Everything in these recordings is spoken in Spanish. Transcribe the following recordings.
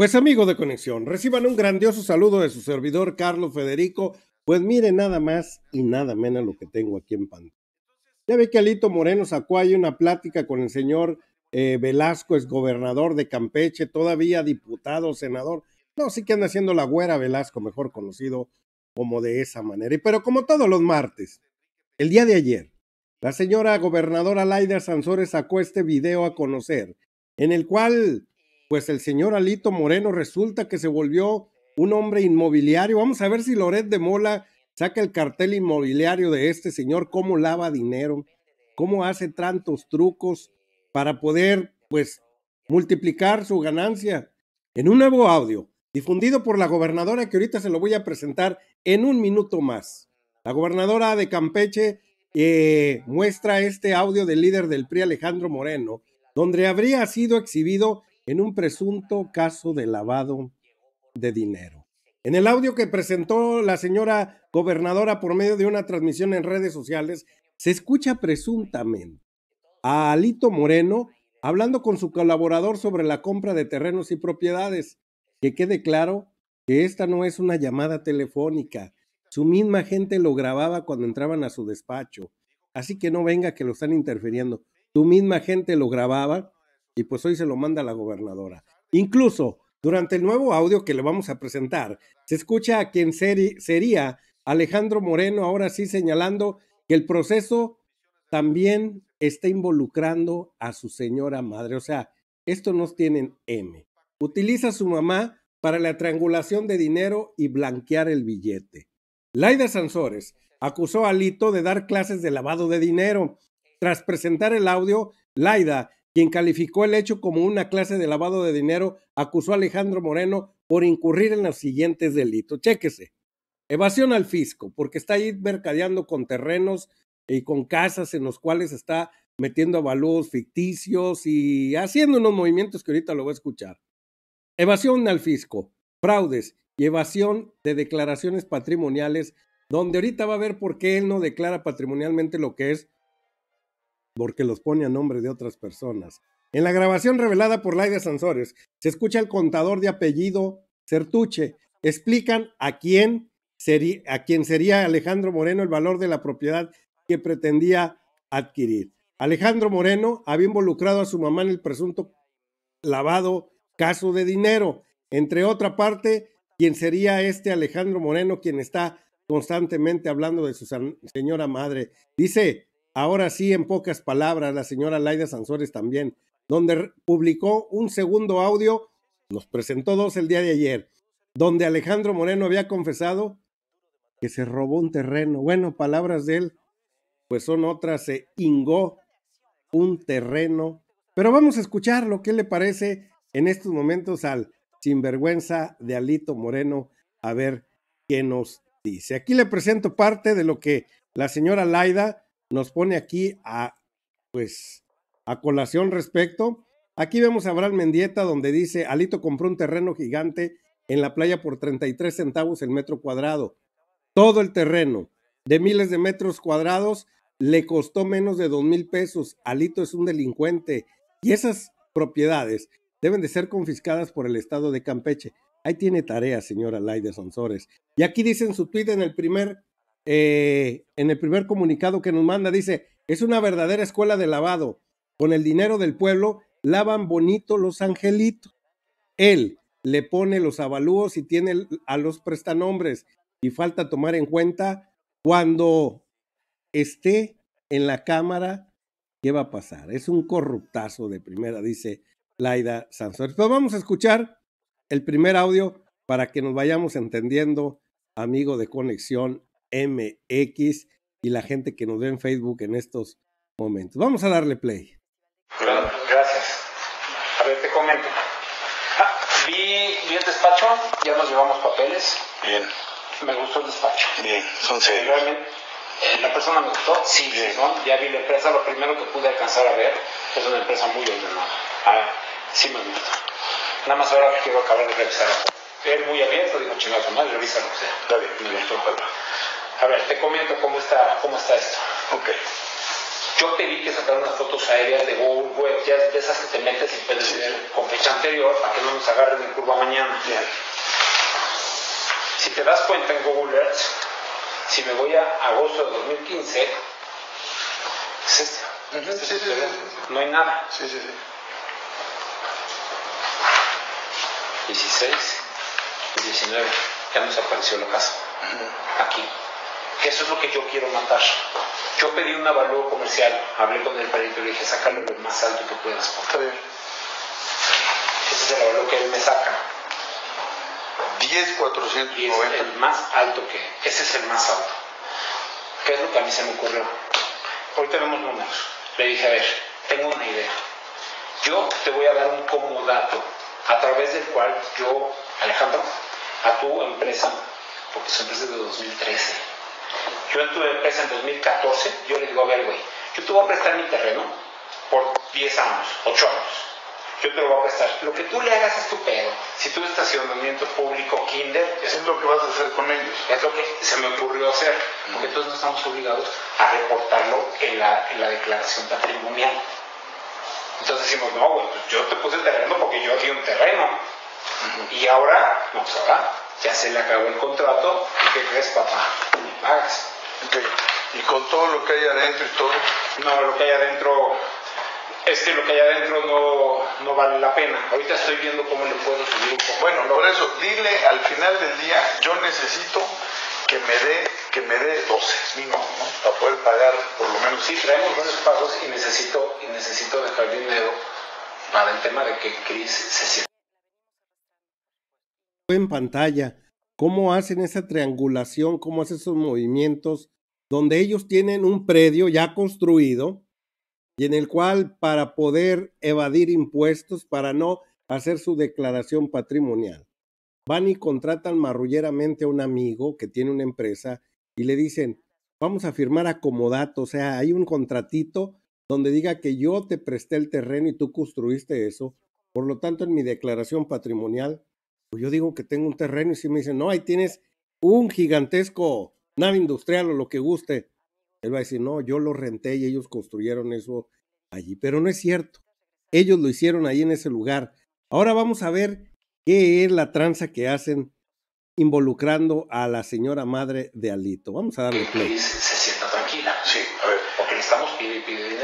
Pues amigos de Conexión, reciban un grandioso saludo de su servidor Carlos Federico. Pues miren nada más y nada menos lo que tengo aquí en pantalla. Ya ve que Alito Moreno sacó ahí una plática con el señor Velasco, es gobernador de Campeche, todavía diputado, senador. No, sí que anda haciendo la güera Velasco, mejor conocido como de esa manera. Pero como todos los martes, el día de ayer, la señora gobernadora Layda Sansores sacó este video a conocer, en el cual... pues el señor Alito Moreno resulta que se volvió un hombre inmobiliario. Vamos a ver si Loret de Mola saca el cartel inmobiliario de este señor, cómo lava dinero, cómo hace tantos trucos para poder, pues, multiplicar su ganancia. En un nuevo audio, difundido por la gobernadora, que ahorita se lo voy a presentar en un minuto más. La gobernadora de Campeche muestra este audio del líder del PRI, Alejandro Moreno, donde habría sido exhibido en un presunto caso de lavado de dinero. En el audio que presentó la señora gobernadora por medio de una transmisión en redes sociales, se escucha presuntamente a Alito Moreno hablando con su colaborador sobre la compra de terrenos y propiedades. Que quede claro que esta no es una llamada telefónica. Su misma gente lo grababa cuando entraban a su despacho. Así que no venga que lo están interfiriendo. Su misma gente lo grababa. Y pues hoy se lo manda la gobernadora. Incluso, durante el nuevo audio que le vamos a presentar, se escucha a quien sería Alejandro Moreno, ahora sí señalando que el proceso también está involucrando a su señora madre. O sea, esto no tienen M. Utiliza a su mamá para la triangulación de dinero y blanquear el billete. Layda Sansores acusó a Alito de dar clases de lavado de dinero. Tras presentar el audio, Layda, quien calificó el hecho como una clase de lavado de dinero, acusó a Alejandro Moreno por incurrir en los siguientes delitos. Chéquese: evasión al fisco, porque está ahí mercadeando con terrenos y con casas en los cuales está metiendo avalúos ficticios y haciendo unos movimientos que ahorita lo voy a escuchar. Evasión al fisco, fraudes y evasión de declaraciones patrimoniales, donde ahorita va a ver por qué él no declara patrimonialmente lo que es, porque los pone a nombre de otras personas. En la grabación revelada por Layda Sansores, se escucha al contador de apellido Certuche. Explican a quién sería Alejandro Moreno el valor de la propiedad que pretendía adquirir. Alejandro Moreno había involucrado a su mamá en el presunto lavado caso de dinero. Entre otra parte, quién sería este Alejandro Moreno, quien está constantemente hablando de su señora madre. Dice... ahora sí, en pocas palabras, la señora Layda Sansores también, donde publicó un segundo audio, nos presentó dos el día de ayer, donde Alejandro Moreno había confesado que se robó un terreno. Bueno, palabras de él, pues son otras, se hingó un terreno. Pero vamos a escuchar lo que le parece en estos momentos al sinvergüenza de Alito Moreno, a ver qué nos dice. Aquí le presento parte de lo que la señora Layda nos pone aquí a colación respecto. Aquí vemos a Abraham Mendieta, donde dice: Alito compró un terreno gigante en la playa por 33 centavos el metro cuadrado. Todo el terreno de miles de metros cuadrados le costó menos de 2,000 pesos. Alito es un delincuente y esas propiedades deben de ser confiscadas por el estado de Campeche. Ahí tiene tarea, señora Layda Sansores. Y aquí dice en su tuit, en el primer comunicado que nos manda, dice: es una verdadera escuela de lavado. Con el dinero del pueblo lavan bonito los angelitos. Él le pone los avalúos y tiene a los prestanombres, y falta tomar en cuenta cuando esté en la cámara qué va a pasar. Es un corruptazo de primera, dice Layda Sansores. Pero vamos a escuchar el primer audio para que nos vayamos entendiendo, amigo de Conexión MX y la gente que nos ve en Facebook en estos momentos. Vamos a darle play. Gracias. A ver, te comento. Vi el despacho, ya nos llevamos papeles. Bien. Me gustó el despacho. Bien, son serios. Realmente, la persona me gustó. Sí, bien. ¿No? Ya vi la empresa, lo primero que pude alcanzar a ver es una empresa muy ordenada. Sí me gustó. Nada más ahora que quiero acabar de revisar. Él muy abierto, dijo: chingazo, madre, revísalo. O sea, está bien, me gustó. A ver, te comento cómo está esto. Ok. Yo pedí que sacaran unas fotos aéreas de Google Earth, ya de esas que te metes sin pedir con fecha anterior para que no nos agarren en curva mañana. Yeah. Si te das cuenta en Google Earth, si me voy a agosto de 2015, es este. No hay nada. Sí, sí, sí. 16, 19, ya nos apareció la casa. Uh-huh. Aquí. Eso es lo que yo quiero matar. Yo pedí un avalúo comercial, hablé con el perito y le dije, sácalo lo más alto que puedas, por favor. Ese es el avalúo que él me saca. 10,490. El más alto que... Ese es el más alto. ¿Qué es lo que a mí se me ocurrió? Ahorita vemos números. Le dije, a ver, tengo una idea. Yo te voy a dar un comodato a través del cual yo, Alejandro, a tu empresa, porque su empresa es de 2013. Yo en tu empresa en 2014, yo le digo, a ver, güey, yo te voy a prestar mi terreno por 10 años, 8 años. Yo te lo voy a prestar. Lo que tú le hagas es tu pedo. Si tu estacionamiento público, kinder... Es lo que vas a hacer con ellos. Es lo que se me ocurrió hacer. Porque entonces no estamos obligados a reportarlo en la declaración patrimonial. Entonces decimos, no, güey, pues yo te puse el terreno porque yo di un terreno. Uh-huh. Y ahora, no, pues ahora ya se le acabó el contrato. ¿Y qué crees, papá? Me pagas. Okay. ¿Y con todo lo que hay adentro y todo? No, lo que hay adentro... Es que lo que hay adentro no vale la pena. Ahorita estoy viendo cómo le puedo subir un poco. Bueno, por eso, dile al final del día, yo necesito que me dé 12 mínimo, ¿no? Para poder pagar por lo menos. Sí, traemos buenos pagos y necesito dejar dinero para el tema de que Cris se sienta. En pantalla, cómo hacen esa triangulación, cómo hacen esos movimientos, donde ellos tienen un predio ya construido, y en el cual para poder evadir impuestos, para no hacer su declaración patrimonial, van y contratan marrulleramente a un amigo que tiene una empresa y le dicen, vamos a firmar comodato, o sea, hay un contratito donde diga que yo te presté el terreno y tú construiste eso, por lo tanto en mi declaración patrimonial, pues yo digo que tengo un terreno y si me dicen, no, ahí tienes un gigantesco nave industrial o lo que guste. Él va a decir, no, yo lo renté y ellos construyeron eso allí. Pero no es cierto. Ellos lo hicieron ahí en ese lugar. Ahora vamos a ver qué es la tranza que hacen involucrando a la señora madre de Alito. Vamos a darle play. Se sienta tranquila. Sí, a ver. Porque le estamos pidiendo dinero.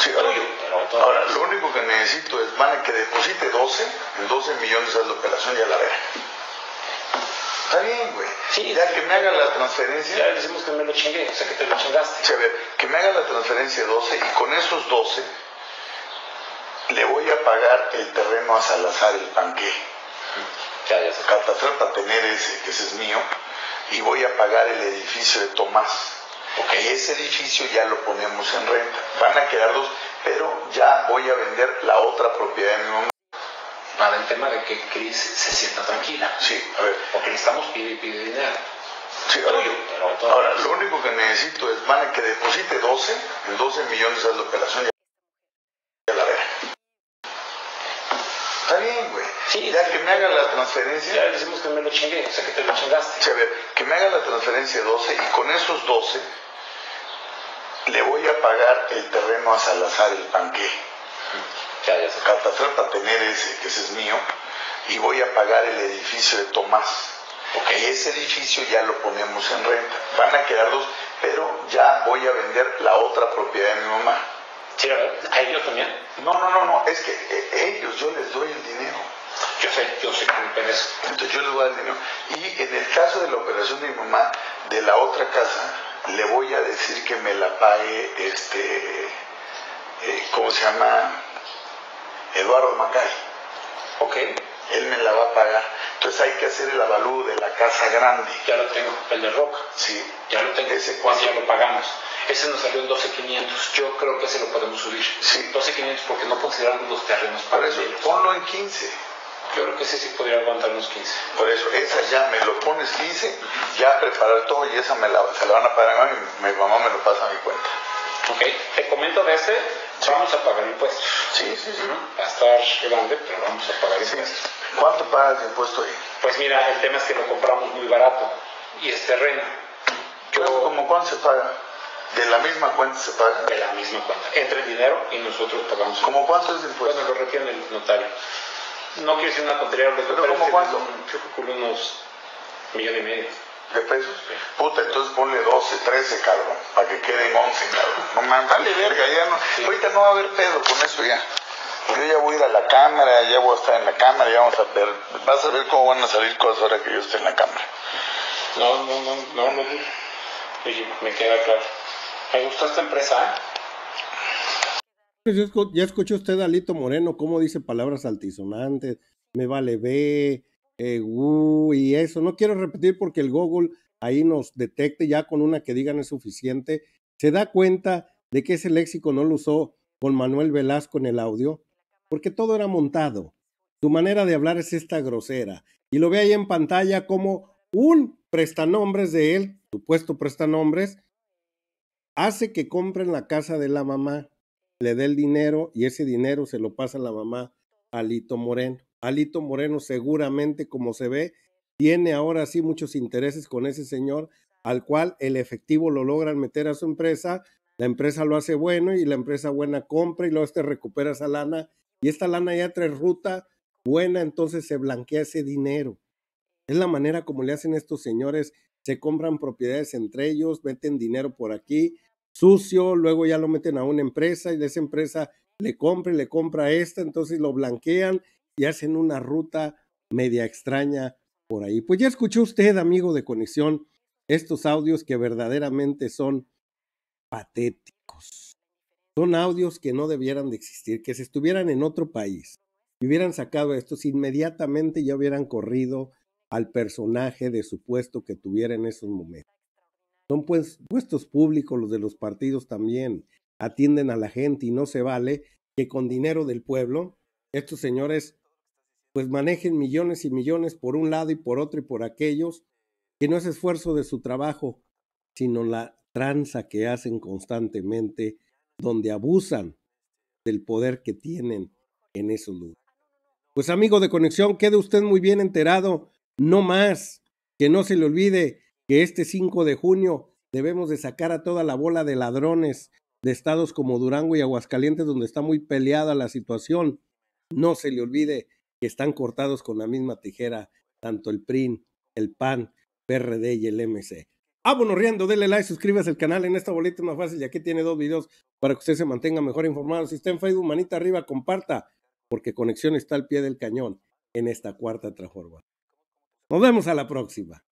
Sí, ahora lo único que necesito es, man, que deposite 12 millones de la operación y a la vera. Está bien, güey. Sí, ya que me haga la transferencia. Ya decimos que me lo chingué, o sea que te lo chingaste. Sí, a ver, que me haga la transferencia de 12 y con esos 12 le voy a pagar el terreno a Salazar, el panque. Ya se Salazar para tener ese, que ese es mío, y voy a pagar el edificio de Tomás. Okay. Ese edificio ya lo ponemos en renta. Van a quedar dos, pero ya voy a vender la otra propiedad de mi mamá. Para el tema de que Cris se sienta tranquila. Sí, a ver. Porque le estamos pidiendo dinero. Sí, a ver. Pero ahora, lo único que necesito es, man, que deposite 12 millones de la operación y a la vera. Está bien, güey. Sí, ya que me haga la transferencia. Ya decimos que me lo chingué, o sea que te lo chingaste. Sí, a ver, que me haga la transferencia de 12 y con esos 12 le voy a pagar el terreno a Salazar, el panque. Ya se Cartacer para tener ese, que ese es mío, y voy a pagar el edificio de Tomás. Okay. Ese edificio ya lo ponemos en renta. Van a quedar dos, pero ya voy a vender la otra propiedad de mi mamá. Sí, ¿a ellos también? No, es que ellos, yo les doy el dinero. Yo sé que me perece. Entonces yo les voy a dar el dinero. Y en el caso de la operación de mi mamá, de la otra casa, le voy a decir que me la pague ¿cómo se llama? Eduardo Macay. Ok. Él me la va a pagar. Entonces hay que hacer el avalúo de la casa grande. Ya lo tengo, el de Roca. Sí. Ya lo tengo. Ese cuánto ya lo pagamos. Ese nos salió en 12,500. Yo creo que ese lo podemos subir. Sí. 12,500 porque no consideramos los terrenos para eso. Ponlo en 15. Yo creo que ese sí podría aguantar unos 15. Por eso, esa ya me lo pones 15, ya preparar todo y esa se la van a pagar a mí. Mi mamá me lo pasa a mi cuenta. Ok. Te comento de este. Sí. Vamos a pagar impuestos. Sí. Va a estar grande, pero vamos a pagar impuestos. ¿Cuánto pagas de impuesto ahí? Pues mira, el tema es que lo compramos muy barato y es terreno. ¿Cómo cuánto se paga? ¿De la misma cuenta se paga? De la misma cuenta. Entra el dinero y nosotros pagamos. ¿Cómo cuánto es el impuesto? Bueno, lo retiene el notario. No quiero decir una tontería, pero ¿cómo cuánto? Yo calculo unos 1,5 millones. ¿De pesos? Sí. Puta, entonces ponle 12, 13, cabrón, para que queden 11, cabrón. No mames, dale verga, ya no. Sí. Ahorita no va a haber pedo con eso ya. Yo ya voy a ir a la cámara, ya voy a estar en la cámara, ya vamos a ver, vas a ver cómo van a salir cosas ahora que yo esté en la cámara. No. Me queda claro. Me gusta esta empresa, ¿eh? Ya escuchó usted a Alito Moreno, cómo dice palabras altisonantes, me vale ver, y eso. No quiero repetir porque el Google ahí nos detecte, ya con una que digan es suficiente. Se da cuenta de que ese léxico no lo usó con Manuel Velasco en el audio, porque todo era montado. Su manera de hablar es esta grosera. Y lo ve ahí en pantalla como un prestanombres de él, supuesto prestanombres, hace que compren la casa de la mamá, le dé el dinero y ese dinero se lo pasa a la mamá, Alito Moreno. Alito Moreno seguramente, como se ve, tiene ahora sí muchos intereses con ese señor, al cual el efectivo lo logran meter a su empresa, la empresa lo hace bueno y la empresa buena compra y luego este recupera esa lana y esta lana ya trae ruta buena, entonces se blanquea ese dinero. Es la manera como le hacen estos señores, se compran propiedades entre ellos, meten dinero por aquí, sucio, luego ya lo meten a una empresa y de esa empresa le compra a esta, entonces lo blanquean y hacen una ruta media extraña por ahí. Pues ya escuchó usted, amigo de Conexión, estos audios que verdaderamente son patéticos. Son audios que no debieran de existir, que si estuvieran en otro país y hubieran sacado estos, inmediatamente ya hubieran corrido al personaje de su puesto que tuviera en esos momentos. Son pues puestos públicos los de los partidos también, atienden a la gente y no se vale que con dinero del pueblo estos señores pues manejen millones y millones por un lado y por otro y por aquellos, que no es esfuerzo de su trabajo, sino la tranza que hacen constantemente, donde abusan del poder que tienen en esos lugares. Pues amigo de Conexión, quede usted muy bien enterado. No más, que no se le olvide que este 5 de junio debemos de sacar a toda la bola de ladrones de estados como Durango y Aguascalientes, donde está muy peleada la situación. No se le olvide que están cortados con la misma tijera tanto el PRI, el PAN, PRD y el MC. Vámonos riendo, dele like, suscríbase al canal, en esta boleta es más fácil y aquí tiene 2 videos para que usted se mantenga mejor informado. Si está en Facebook, manita arriba, comparta, porque Conexión está al pie del cañón en esta cuarta transformación. Nos vemos a la próxima.